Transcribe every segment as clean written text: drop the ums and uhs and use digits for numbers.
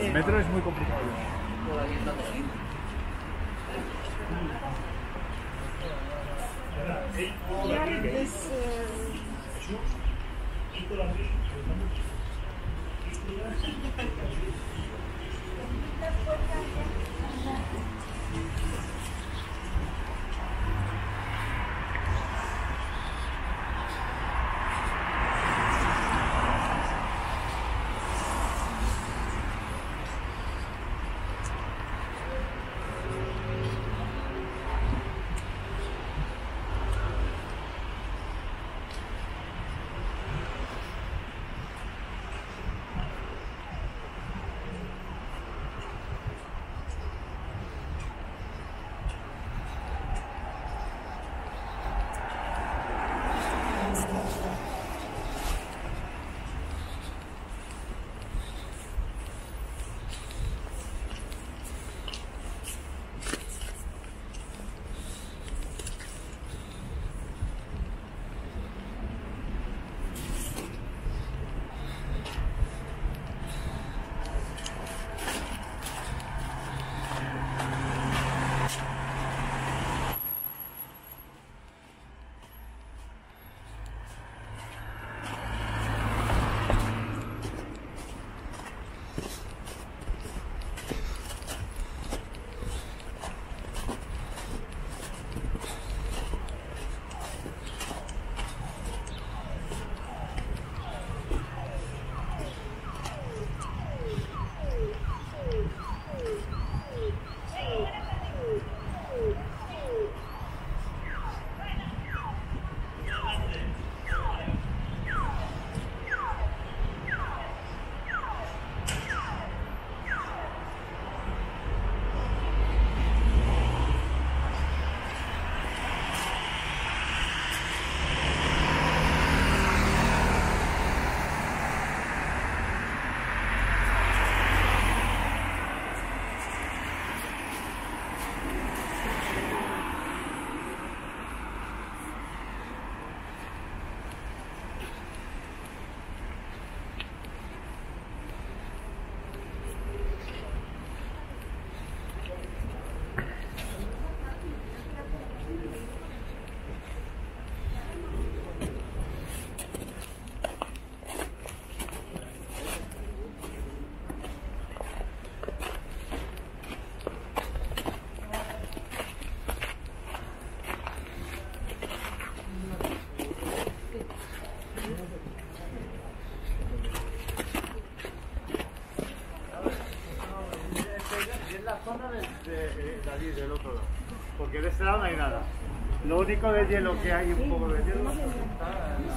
El metro es muy complicado. Es la zona de allí, del otro lado, porque de este lado no hay nada. Lo único de hielo que hay, un poco de hielo, está en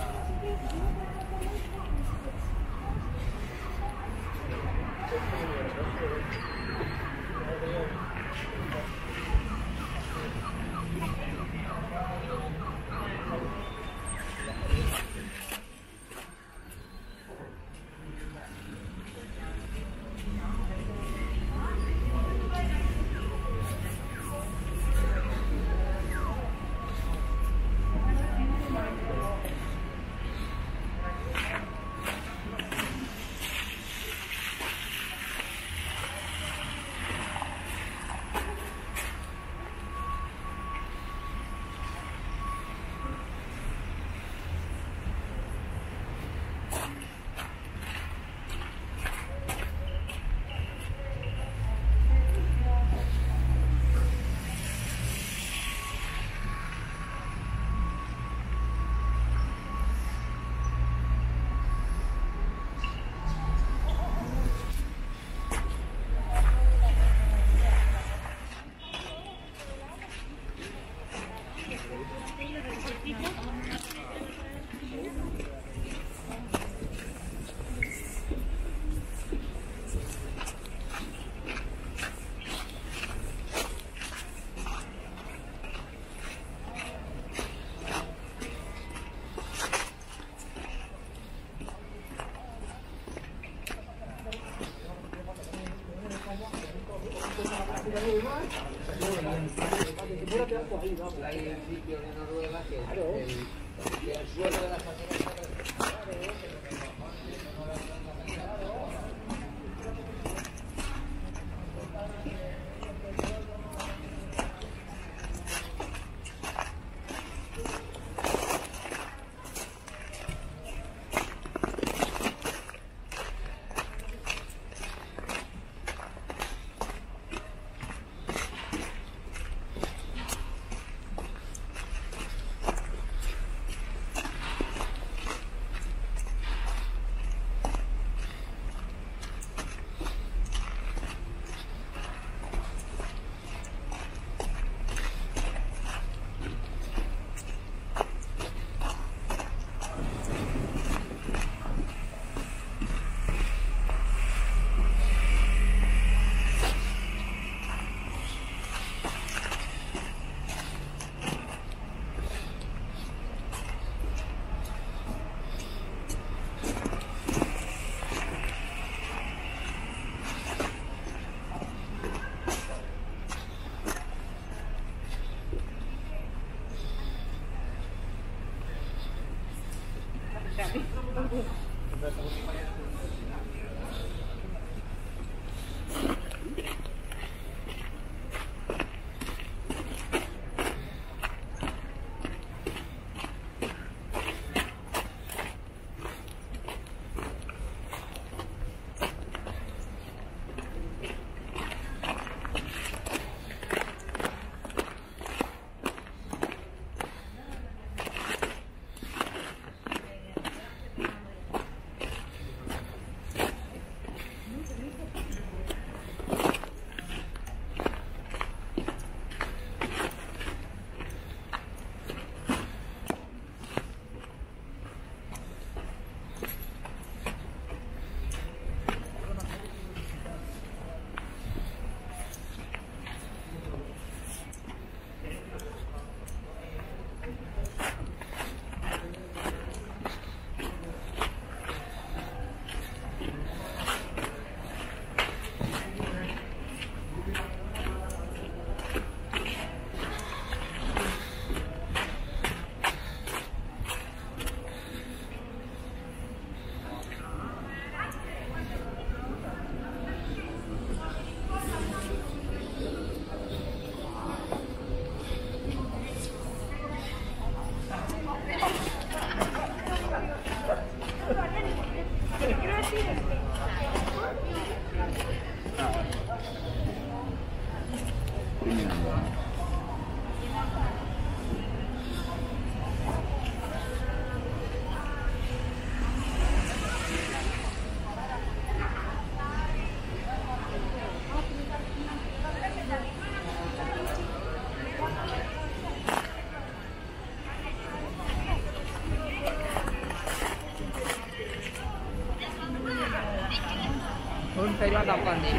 돈 필요하다 아빠한테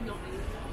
No.